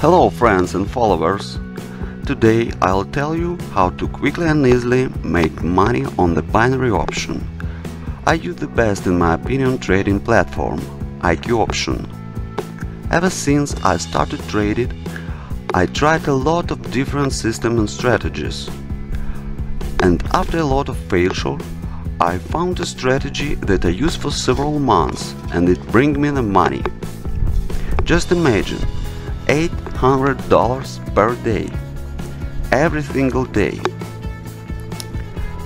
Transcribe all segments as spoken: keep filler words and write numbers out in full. Hello friends and followers, today I'll tell you how to quickly and easily make money on the binary option. I use the best in my opinion trading platform, I Q Option. Ever since I started trading, I tried a lot of different systems and strategies, and after a lot of failure, I found a strategy that I used for several months and it bring me the money. Just imagine, eight hundred dollars per day, every single day.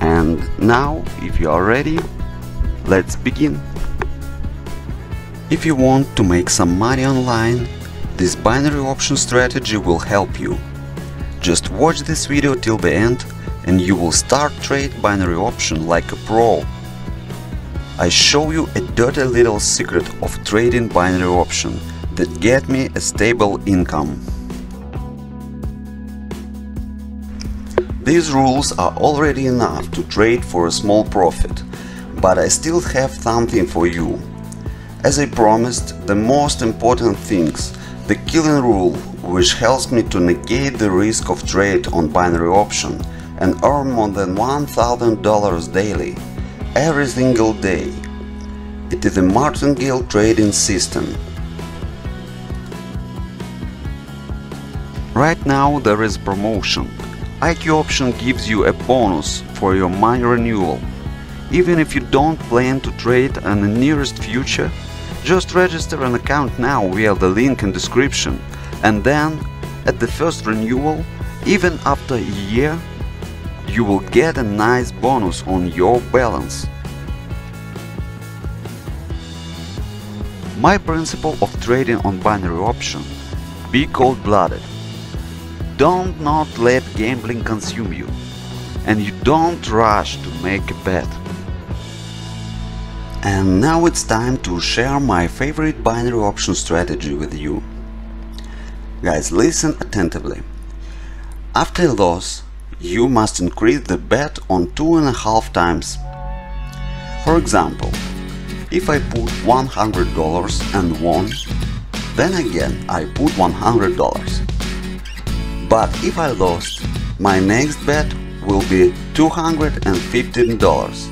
And now, if you are ready, let's begin. If you want to make some money online, this binary option strategy will help you. Just watch this video till the end and you will start trade binary option like a pro. I show you a dirty little secret of trading binary option that get me a stable income. These rules are already enough to trade for a small profit, but I still have something for you. As I promised, the most important things, the killing rule, which helps me to negate the risk of trade on binary option and earn more than one thousand dollars daily, every single day. It is a martingale trading system. Right now there is promotion. I Q Option gives you a bonus for your money renewal. Even if you don't plan to trade in the nearest future, just register an account now via the link in description, and then, at the first renewal, even after a year, you will get a nice bonus on your balance. My principle of trading on binary option: be cold-blooded. Don't not let gambling consume you, and you don't rush to make a bet. And now it's time to share my favorite binary option strategy with you. Guys, listen attentively. After a loss, you must increase the bet on two and a half times. For example, if I put one hundred dollars and won, then again I put one hundred dollars. But if I lost, my next bet will be two hundred fifteen dollars.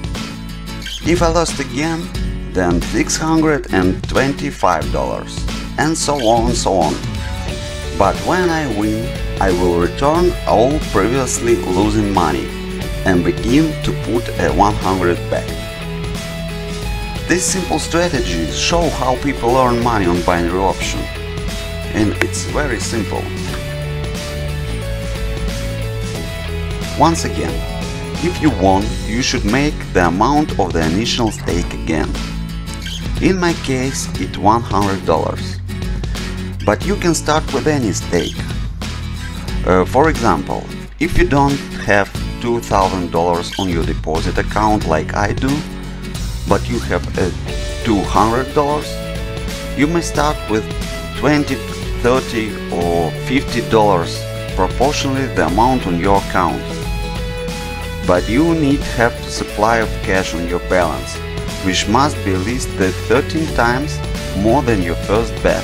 If I lost again, then six hundred twenty-five dollars, and so on and so on. But when I win, I will return all previously losing money and begin to put a one hundred back. This simple strategy shows how people earn money on binary option, and it's very simple. Once again, if you won, you should make the amount of the initial stake again. In my case, it's one hundred dollars, but you can start with any stake. Uh, for example, if you don't have two thousand dollars on your deposit account like I do, but you have uh, two hundred dollars, you may start with twenty dollars, thirty dollars or fifty dollars, proportionally the amount on your account. But you need have a supply of cash on your balance, which must be at least thirteen times more than your first bet.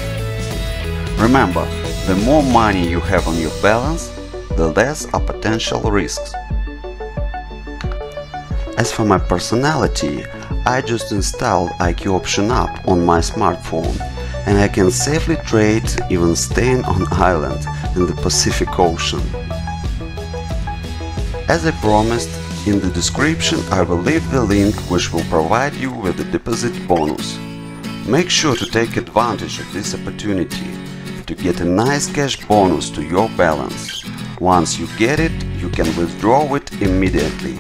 Remember, the more money you have on your balance, the less are potential risks. As for my personality, I just installed I Q Option app on my smartphone, and I can safely trade even staying on island in the Pacific Ocean. As I promised, in the description I will leave the link which will provide you with a deposit bonus. Make sure to take advantage of this opportunity to get a nice cash bonus to your balance. Once you get it, you can withdraw it immediately.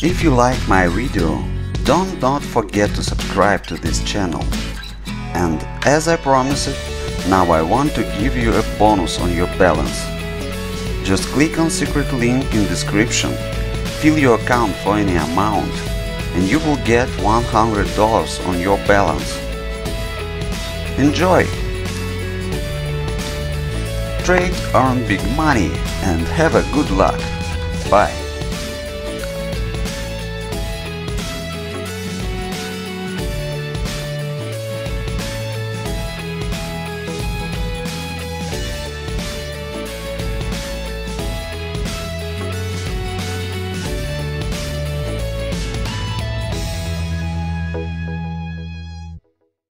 If you like my video, don't not forget to subscribe to this channel. And as I promised, now I want to give you a bonus on your balance. Just click on secret link in description, fill your account for any amount, and you will get one hundred dollars on your balance. Enjoy! Trade, earn big money, and have a good luck. Bye.